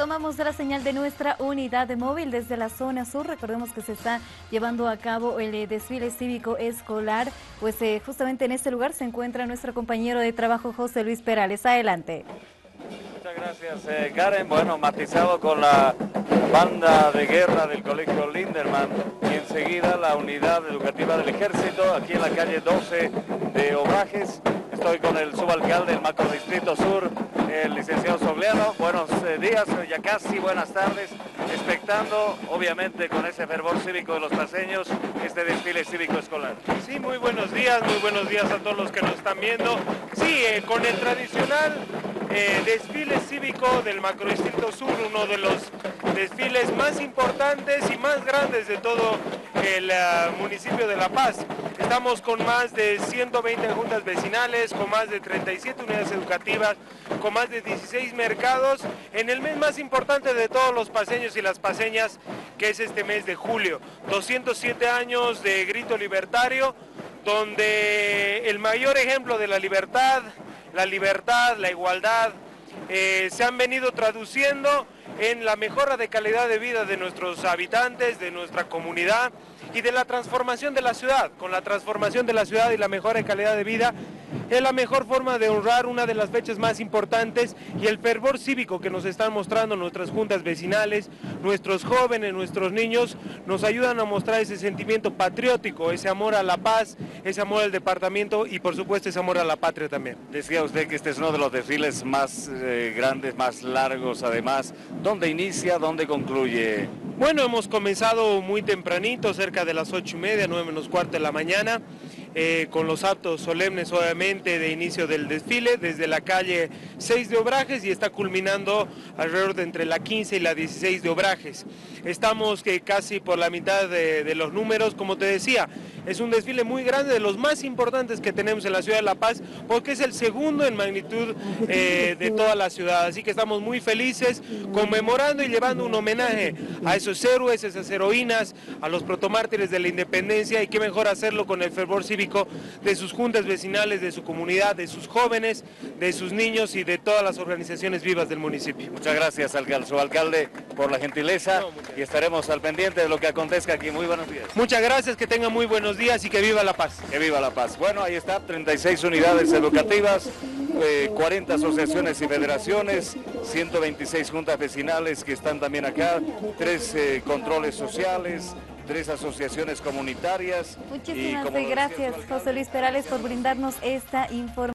tomamos la señal de nuestra unidad de móvil desde la zona sur. Recordemos que se está llevando a cabo el desfile cívico escolar, pues justamente en este lugar se encuentra nuestro compañero de trabajo José Luis Perales. Adelante. Muchas gracias, Karen. Bueno, matizado con la banda de guerra del Colegio Linderman y enseguida la unidad educativa del Ejército, aquí en la calle 12 de Obrajes. Estoy con el subalcalde del Macrodistrito Sur, el licenciado Sogliano. Buenos días, ya casi buenas tardes, expectando obviamente con ese fervor cívico de los paseños este desfile cívico escolar. Sí, muy buenos días a todos los que nos están viendo. Sí, con el tradicional desfile cívico del Macrodistrito Sur, uno de los desfiles más importantes y más grandes de todo el municipio de La Paz. Estamos con más de 120 juntas vecinales, con más de 37 unidades educativas, con más de 16 mercados, en el mes más importante de todos los paseños y las paseñas, que es este mes de julio. 207 años de grito libertario, donde el mayor ejemplo de la libertad, la igualdad, se han venido traduciendo en la mejora de calidad de vida de nuestros habitantes, de nuestra comunidad y de la transformación de la ciudad. Con la transformación de la ciudad y la mejora de calidad de vida es la mejor forma de honrar una de las fechas más importantes y el fervor cívico que nos están mostrando nuestras juntas vecinales, nuestros jóvenes, nuestros niños, nos ayudan a mostrar ese sentimiento patriótico, ese amor a la paz, ese amor al departamento y por supuesto ese amor a la patria también. Decía usted que este es uno de los desfiles más grandes, más largos además. ¿Dónde inicia, dónde concluye? Bueno, hemos comenzado muy tempranito, cerca de las 8:30, 9:15 de la mañana, con los actos solemnes obviamente de inicio del desfile desde la calle 6 de Obrajes y está culminando alrededor de entre la 15 y la 16 de Obrajes. Estamos casi por la mitad de los números, como te decía. Es un desfile muy grande, de los más importantes que tenemos en la ciudad de La Paz, porque es el segundo en magnitud de toda la ciudad. Así que estamos muy felices, conmemorando y llevando un homenaje a esos héroes, esas heroínas, a los protomártires de la independencia, y qué mejor hacerlo con el fervor cívico de sus juntas vecinales, de su comunidad, de sus jóvenes, de sus niños y de todas las organizaciones vivas del municipio. Muchas gracias al subalcalde por la gentileza y estaremos al pendiente de lo que acontezca aquí. Muy buenos días. Muchas gracias, que tengan muy buenos días y que viva La Paz. Que viva La Paz. Bueno, ahí está, 36 unidades educativas, 40 asociaciones y federaciones, 126 juntas vecinales que están también acá, 3 controles sociales, 3 asociaciones comunitarias. Muchísimas gracias, José Luis Perales, por brindarnos esta información.